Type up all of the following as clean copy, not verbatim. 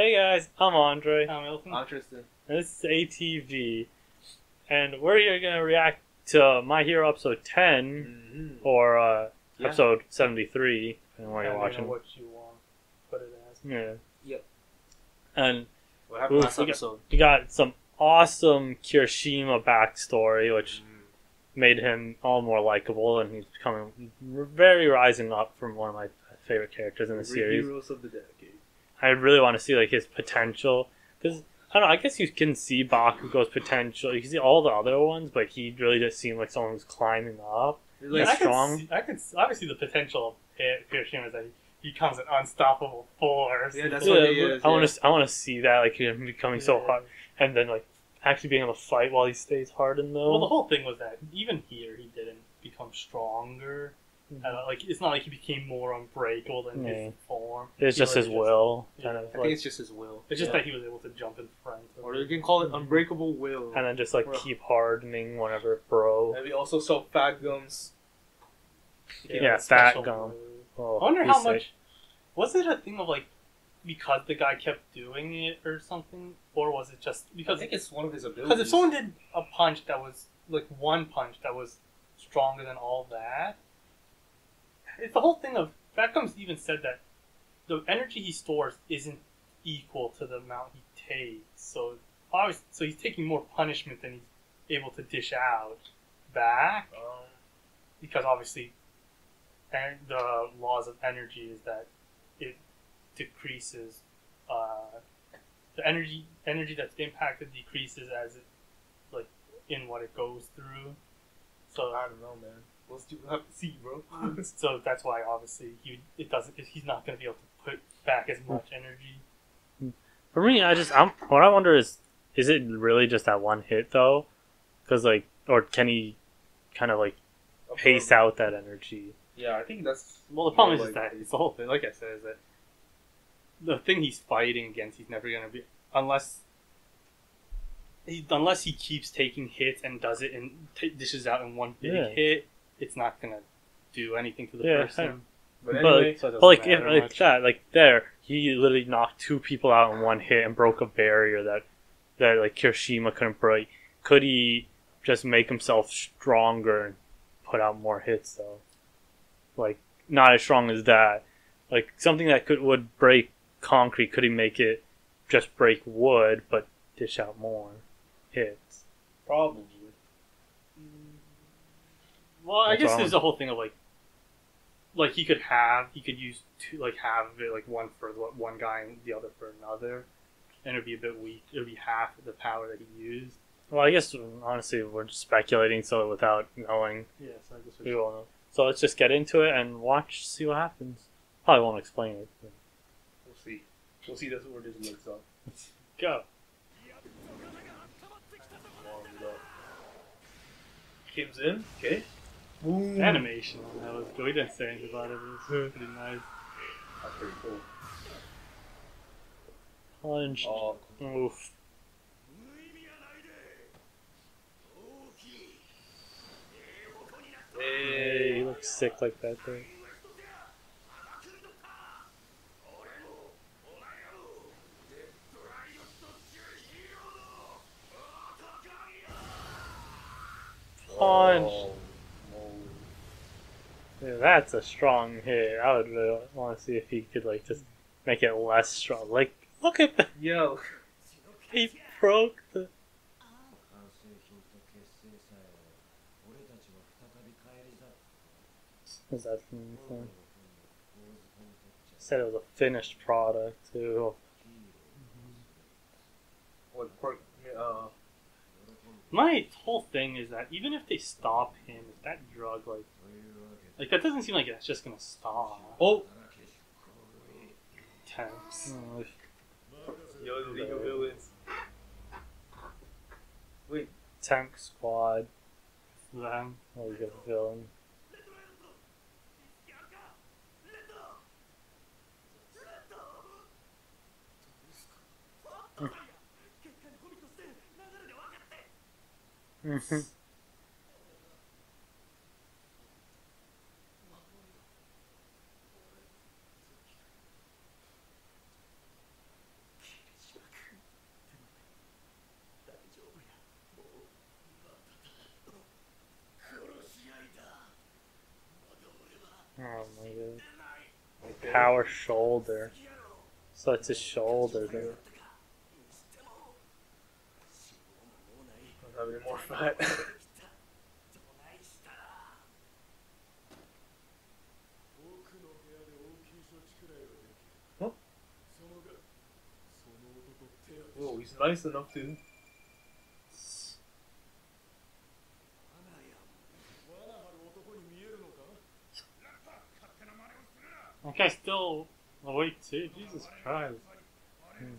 Hey guys, I'm Andre. I'm Elton. I'm Tristan. And this is ATV. And we're going to react to My Hero episode 10, or episode 73, depending on where you're watching. I don't know what you want to put it as. Yeah. Yep. And what happened last episode? We got some awesome Kirishima backstory, which made him all more likable, and he's becoming very rising up from one of my favorite characters in the series. Heroes of the decade. I really want to see like his potential, because I don't know. I guess you can see Bakugo's potential. You can see all the other ones, but he really does seem like someone who's climbing up. Like, and strong. I can obviously the potential of Kirishima is that he becomes an unstoppable force. Yeah, that's what he is. I want to see that, like him becoming so hard, and then like actually being able to fight while he stays hardened though. Well, the whole thing was that even here he didn't become stronger. Like it's not like he became more unbreakable than his form. It's just his will. I think it's just his will. It's just that he was able to jump in front. Or you can call it unbreakable will. And then just like keep hardening whenever it broke. And we also saw Fat Gum's. Yeah, Fat Gum. Oh, I wonder how much. Was it a thing of like, because the guy kept doing it or something, or was it just because I think it's one of his abilities? Because if someone did a punch that was like one punch that was stronger than all that. It's the whole thing of Fatgum's even said that the energy he stores isn't equal to the amount he takes. So obviously, so he's taking more punishment than he's able to dish out back, because obviously, and the laws of energy is that it decreases. The energy that's impacted decreases as it, like, in what it goes through. So I don't know, man. We'll have to see, bro. So that's why, obviously, he's not going to be able to put back as much energy. For me, what I wonder is it really just that one hit though? Because like, or can he kind of like pace out that energy? Yeah, I think that's the problem is like, that it's the whole thing. Like I said, is that the thing he's fighting against, he's never going to be unless he keeps taking hits and does it and dishes out in one big hit. It's not gonna do anything to the person. But he literally knocked two people out in one hit and broke a barrier that like Kirishima couldn't break. Could he just make himself stronger and put out more hits though? Like not as strong as that. Like something that would break concrete. Could he make it just break wood, but dish out more hits? Probably. Well, I guess there's the whole thing of like he could use two, like half of it, like one for one guy and the other for another, and it'd be a bit weak. It'd be half of the power that he used. Well, I guess honestly we're just speculating, so without knowing, so I guess we all know. So let's just get into it and see what happens. Probably won't explain it. But we'll see. We'll see. That's what we're doing. So go. Kim's in. Okay. Ooh. Animation on that was good. We didn't say anything about it. It was pretty nice. That's pretty cool. Plunged. Oh. Oof. Hey, he looks sick like that thing. Plunged. Oh. Yeah, that's a strong hit. I would really want to see if he could like just make it less strong. Like, look at that. Yo, he broke the. Is that from anything? Said it was a finished product too. My whole thing is that even if they stop him, if that drug like that doesn't seem like it's just gonna stop. Oh, temps. Yo, the legal villains. Wait, tank squad. Them. Oh, legal villain. Oh my god. Okay. Power shoulder. So it's his shoulder there. That'd be more fun. Huh? Whoa, he's nice enough to. That guy's still awake too, Jesus Christ. Hmm.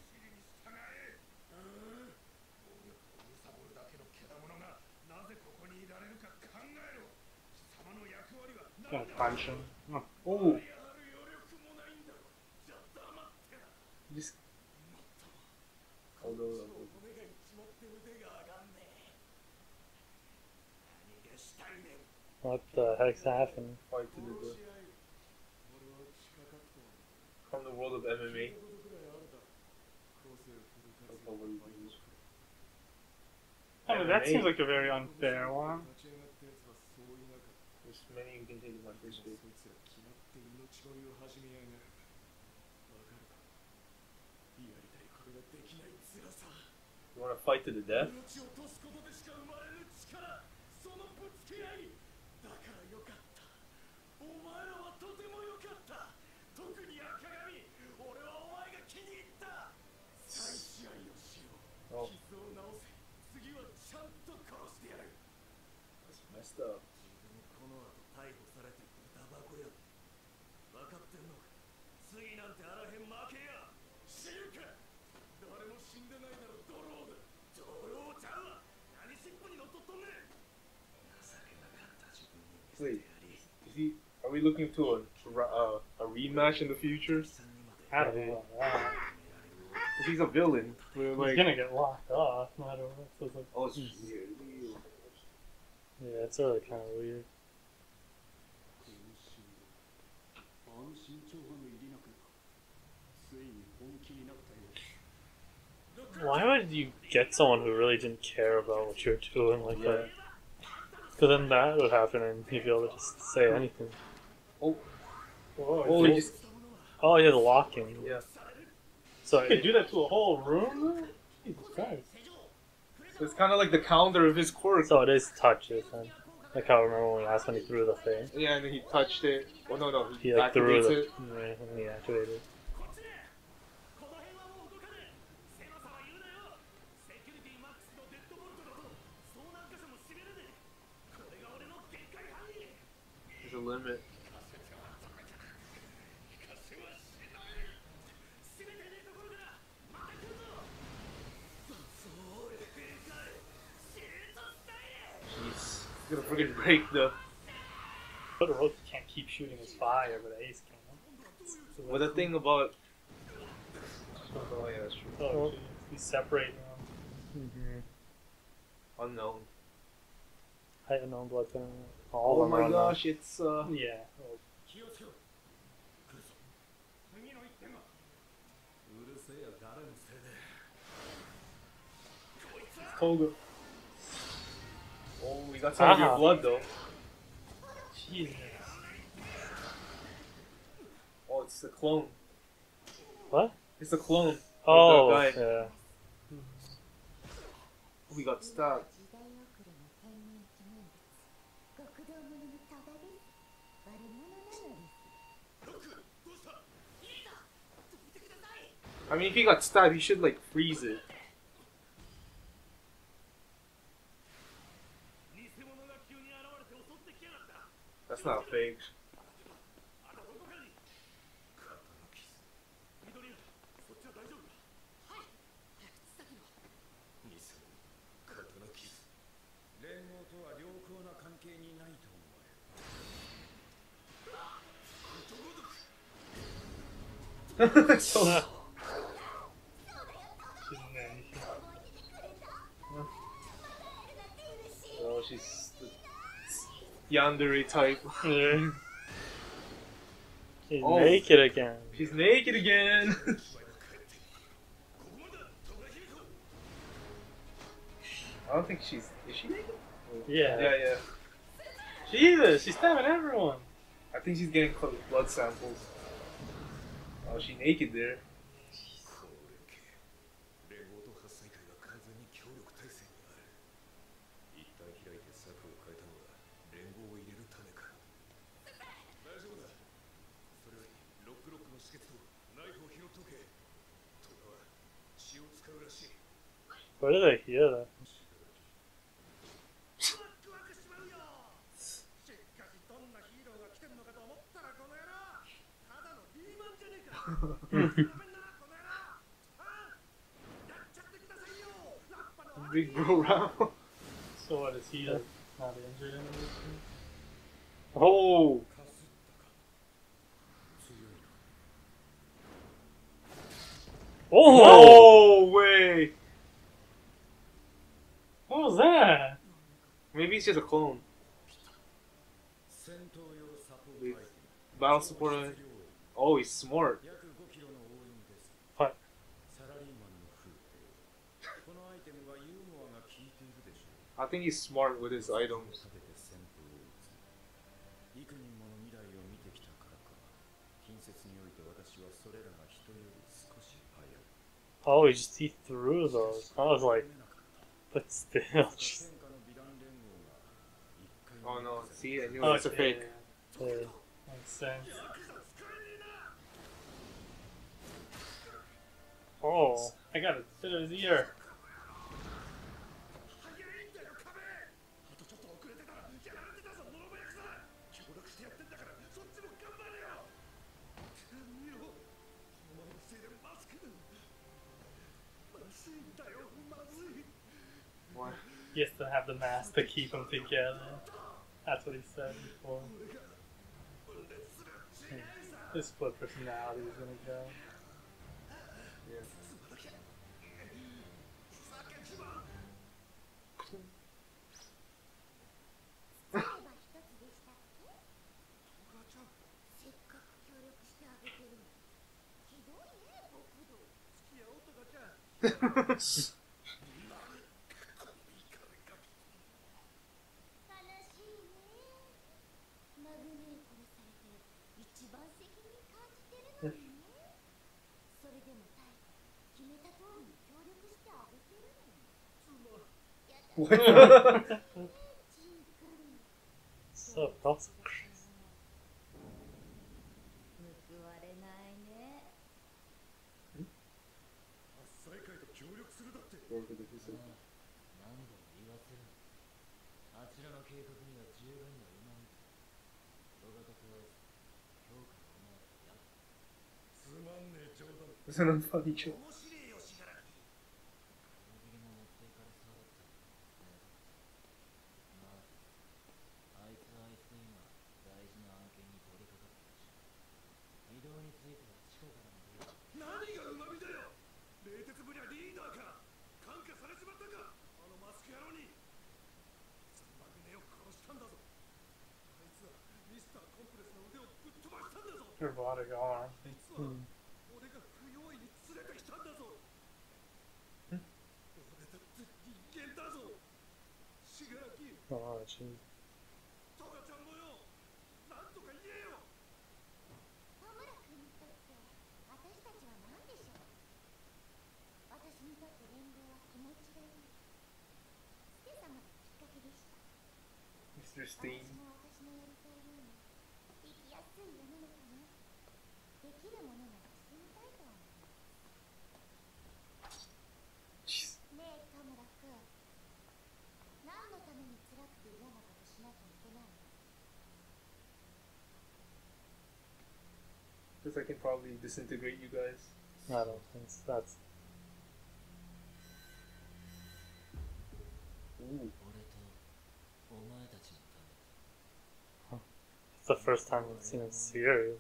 Gonna punch him. Oh. Oh. Just... What the heck's happening? Why did it do? From the world of MMA. I mean, that seems like a very unfair one. There's many you can take in my first week. You want to fight to the death? Oh. That's messed up. Wait, is he? Are we looking to a rematch in the future? I don't know. If he's a villain, we're like, he's gonna get locked off. No matter what. So it's like, oh, it's weird. Yeah, it's really kind of weird. Why would you get someone who really didn't care about what you're doing like that? Because then that would happen and he'd be able to just say anything. Oh. Oh, he just... Oh, yeah, the locking. Yeah. So you could do that to a whole room? Jesus Christ. It's kind of like the counter of his quirk. So it is touches, huh? Like how I remember when last when he threw the thing. Yeah, and then he touched it. Oh, no, no. He like, threw the... it. Right, and he activated it. There's a limit. Jeez. He's gonna freaking break the... Todoroki can't keep shooting his fire, but Ace can. So well, the thing about... Oh yeah, that's true. Oh, he's separating them. Mm-hmm. Unknown. Unknown blood family. Oh my gosh, it's yeah. It's Toga. Oh, we got some of your blood though. Jesus. Oh, it's the clone. What? It's the clone. Oh, that guy. Yeah. Oh, we got stabbed. I mean, if he got stabbed, he should, like, freeze it. That's not fake. So she's the yandere type. Yeah. She's naked again. She's naked again! I don't think she's... Is she naked? Yeah. Yeah, yeah. Jesus, she's stabbing everyone! I think she's getting close. Blood samples. Oh, she naked there. Why did I hear that? Big bro round. So what is he like, not injured in this? Oh! Oh! No way! What was that? Maybe it's just a clone. Battle support. Oh, he's smart. What? I think he's smart with his items. Oh, he just see through those. I was like, but still. Oh no, see, I knew it's a fake. Yeah, yeah. Makes sense. Oh, I got a bit of his ear. What? He has to have the mask to keep them together. That's what he said before. His split personality is gonna go. Yeah. So that's crazy. It's an unfunny joke. Robotic arm. Oh, jeez. Mr. Steam. Jeez. Because I can probably disintegrate you guys. I don't think so. That's. Ooh. Huh. It's the first time I've seen him serious.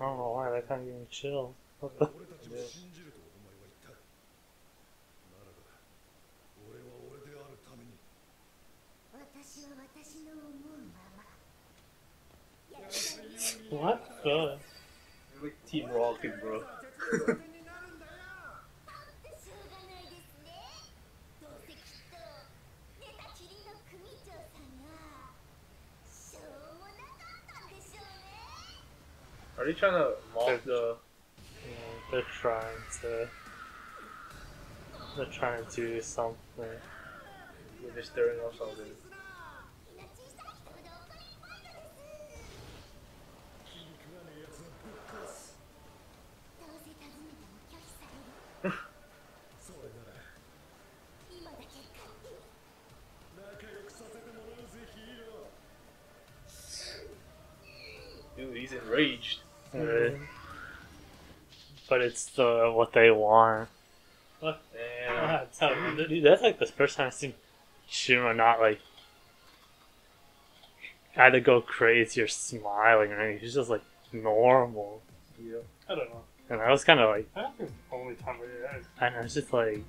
I don't know why that kind of gave me chills. What the? Team Rocket, bro. Are they trying to mock the... Yeah, they're trying to do something. Yeah, they're stirring up something. Dude, he's enraged. Mm-hmm. But it's the what they want. What? Damn. Dude, that's like the first time I've seen Shima not like either go crazy or smiling or anything. He's just like normal. Yeah. I don't know. And I was kind of like, I don't think it's the only time I know, it's just like,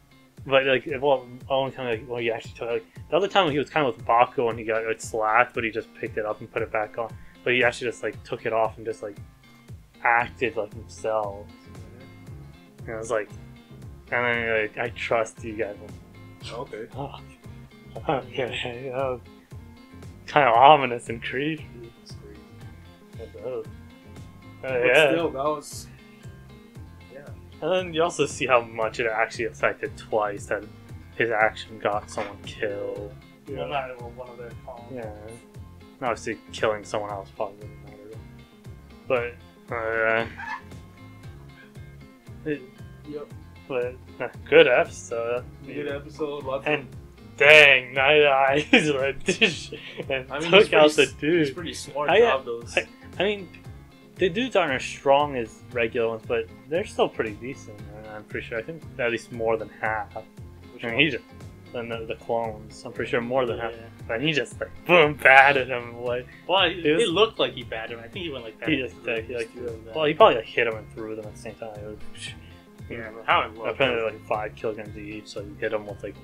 but like, well, only time like, well, you actually told like, the other time he was kind of with Bakugo and he got like slapped, but he just picked it up and put it back on. But he actually just like took it off and just like acted like himself. And I was like, and then like, I trust you guys. Okay. Oh, okay. Kind of ominous and creepy. It's creepy. But yeah. Still, that was. Yeah. And then you also see how much it actually affected Twice that his action got someone killed. Yeah. Well, not even one of their columns. Yeah. Obviously, killing someone else probably wouldn't matter. But, yep. But, good episode. Good episode, lots of... And dang, Night Eyes went and I mean, took out the dude. He's pretty smart job, those. I mean, the dudes aren't as strong as regular ones, but they're still pretty decent, I'm pretty sure. I think at least more than half. Which I mean, he just... than the clones. I'm pretty sure more than half. And he just like boom batted him away. Well, it looked like he batted him. I think he went like that. Well, he probably like, hit him and threw them at the same time. It was, yeah, but how it looked. Apparently like 5 kilograms each, so you hit him with like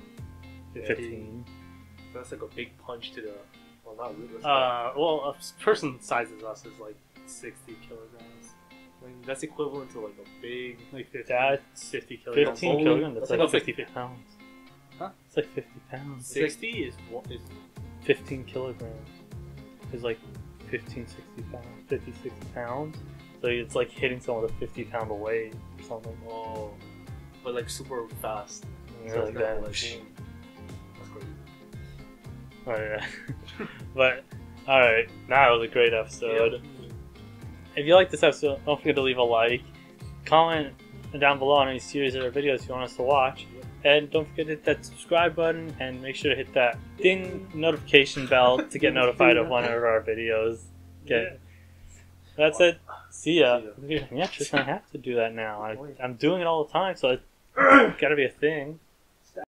15. So that's like a big punch to the. Well, not really. Well, a person size as us is like 60 kilograms. I mean, that's equivalent to like a big like 50 kilograms. 15 kilograms. That's like 50 pounds. Huh? It's like 50 pounds. 60 is what? 15 kilograms. It's like 15, 60 pounds. 50, 60 pounds. So it's like hitting someone with a 50-pound weight or something. Oh. But like super fast. Yeah, so like that. Like, that's crazy. Oh, yeah. But, alright. That was a great episode. Yeah. If you like this episode, don't forget to leave a like. Comment down below on any series or videos you want us to watch. And don't forget to hit that subscribe button and make sure to hit that ding notification bell to get notified of one of our videos. Okay. That's it. See ya. Yeah, just gonna have to do that now. I'm doing it all the time, so it's gotta be a thing.